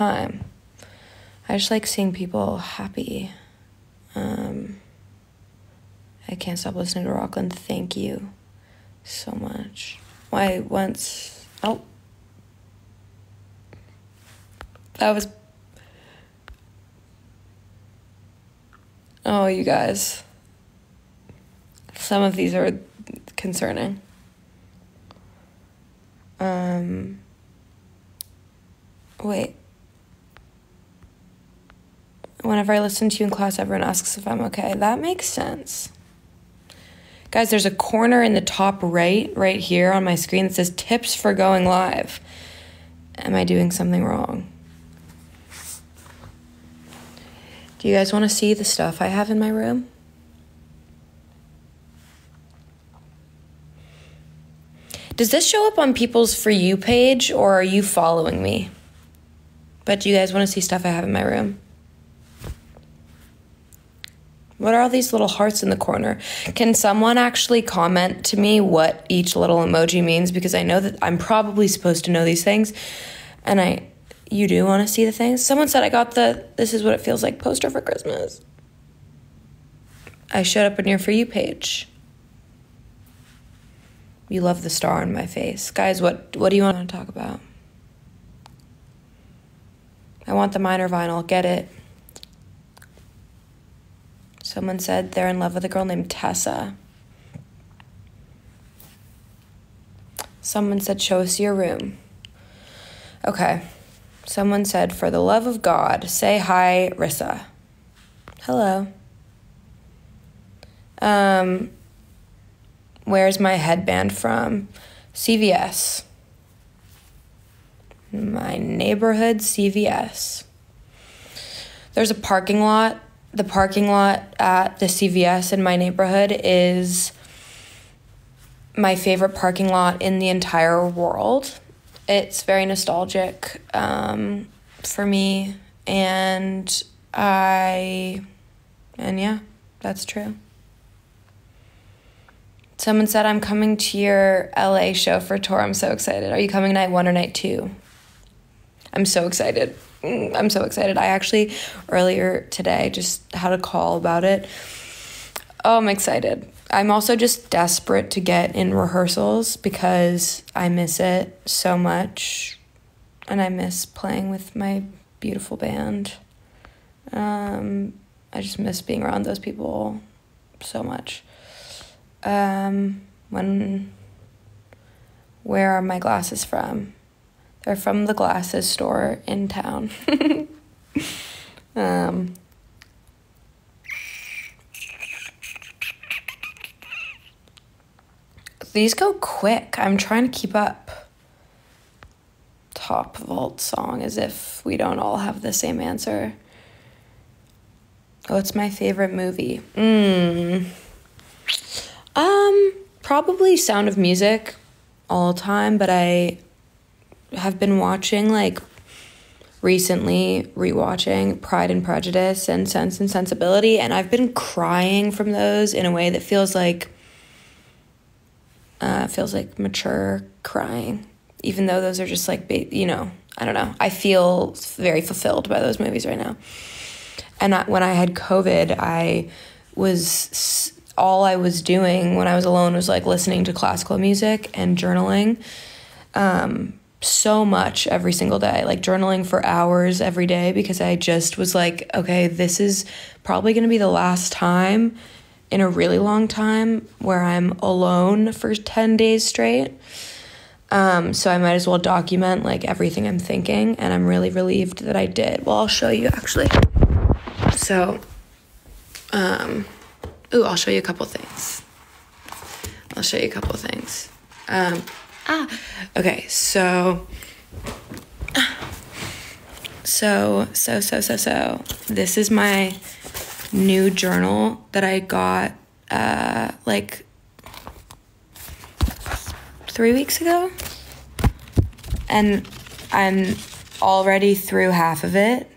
time. I just like seeing people happy. I can't stop listening to Rockland. Thank you so much. Oh, you guys. Some of these are concerning. Wait. Whenever I listen to you in class, everyone asks if I'm okay. That makes sense. Guys, there's a corner in the top right here on my screen that says tips for going live. Am I doing something wrong? Do you guys want to see the stuff I have in my room? Does this show up on people's For You page, or are you following me? But do you guys want to see stuff I have in my room? What are all these little hearts in the corner? Can someone actually comment to me what each little emoji means? Because I know that I'm probably supposed to know these things, and You do want to see the things? Someone said I got the "This is what it feels like" poster for Christmas. I showed up on your For You page. You love the star on my face. Guys, what do you want to talk about? I want the minor vinyl. Get it. Someone said they're in love with a girl named Tessa. Someone said, show us your room. Okay. Someone said, for the love of God, say hi, Rissa. Hello. Where's my headband from? CVS. My neighborhood CVS. There's a parking lot. The parking lot at the CVS in my neighborhood is my favorite parking lot in the entire world. It's very nostalgic for me, and yeah, that's true. Someone said, I'm coming to your LA show for tour. I'm so excited. Are you coming night one or night two? I'm so excited. I'm so excited. I actually, earlier today, just had a call about it. Oh, I'm excited. I'm also just desperate to get in rehearsals because I miss it so much, and I miss playing with my beautiful band. I just miss being around those people so much. Where are my glasses from? They're from the glasses store in town. These go quick. I'm trying to keep up. Top vault song, as if we don't all have the same answer. What's my favorite movie? Probably Sound of Music all time, but I have been watching, like, recently rewatching Pride and Prejudice and Sense and Sensibility, and I've been crying from those in a way that feels like mature crying, even though those are just like, you know, I don't know. I feel very fulfilled by those movies right now. And when I had COVID, all I was doing when I was alone was like listening to classical music and journaling so much every single day, like journaling for hours every day, because I just was like, okay, this is probably going to be the last time in a really long time where I'm alone for 10 days straight. So I might as well document like everything I'm thinking, and I'm really relieved that I did. Well, I'll show you actually. So, I'll show you a couple things. Okay. So this is my new journal that I got like 3 weeks ago, and I'm already through half of it,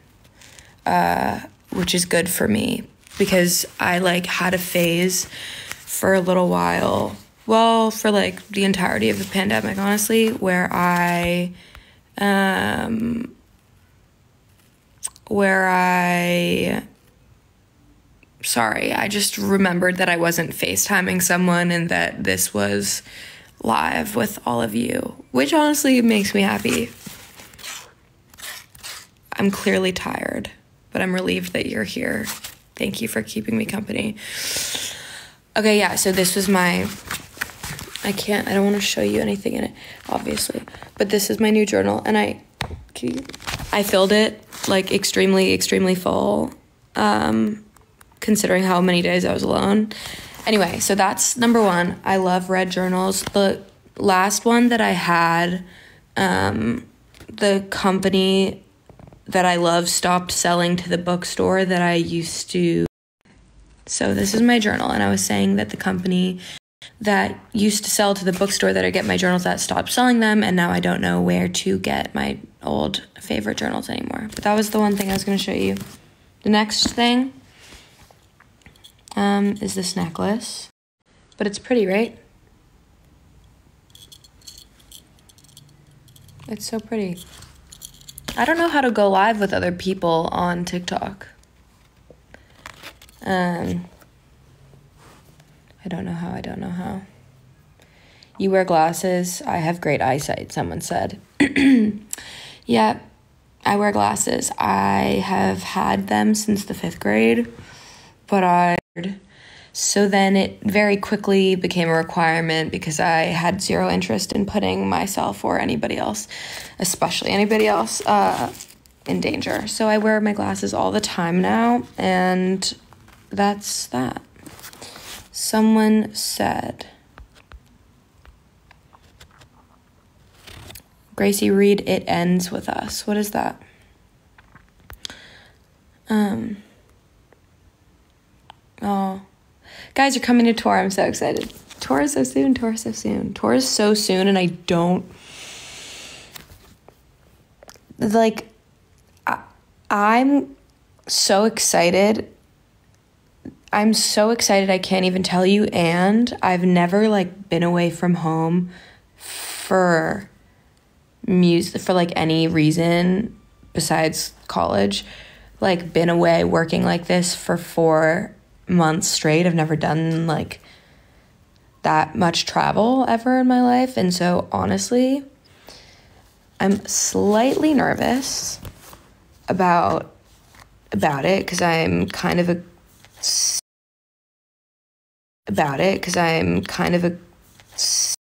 which is good for me because I like had a phase for a little while, well, for like the entirety of the pandemic honestly, where I where I just remembered that I wasn't FaceTiming someone and that this was live with all of you, which honestly makes me happy. I'm clearly tired, but I'm relieved that you're here. Thank you for keeping me company. Okay, yeah, so this was my... I don't want to show you anything in it, obviously. But this is my new journal, and I filled it, like, extremely, extremely full, considering how many days I was alone. Anyway, so that's number one. I love red journals. The last one that I had, the company that I love stopped selling to the bookstore that I used to. So this is my journal, and I was saying that the company that used to sell to the bookstore that I get my journals at stopped selling them, and now I don't know where to get my old favorite journals anymore. But that was the one thing I was going to show you. The next thing is this necklace. But it's pretty, right? It's so pretty. I don't know how to go live with other people on TikTok. I don't know how. You wear glasses. I have great eyesight, someone said. Yeah, I wear glasses. I have had them since the 5th grade, but so then it very quickly became a requirement because I had zero interest in putting myself or anybody else, especially anybody else, in danger. So I wear my glasses all the time now, and that's that. Someone said, Gracie, read "It Ends With Us." What is that? Oh, guys, you're coming to tour. I'm so excited. Tour is so soon. Tour is so soon. Tour is so soon, and I don't like. I'm so excited. I'm so excited I can't even tell you, and I've never like been away from home for music for like any reason besides college. Like been away working like this for 4 months straight. I've never done like that much travel ever in my life, and so honestly, I'm slightly nervous about it because I'm kind of a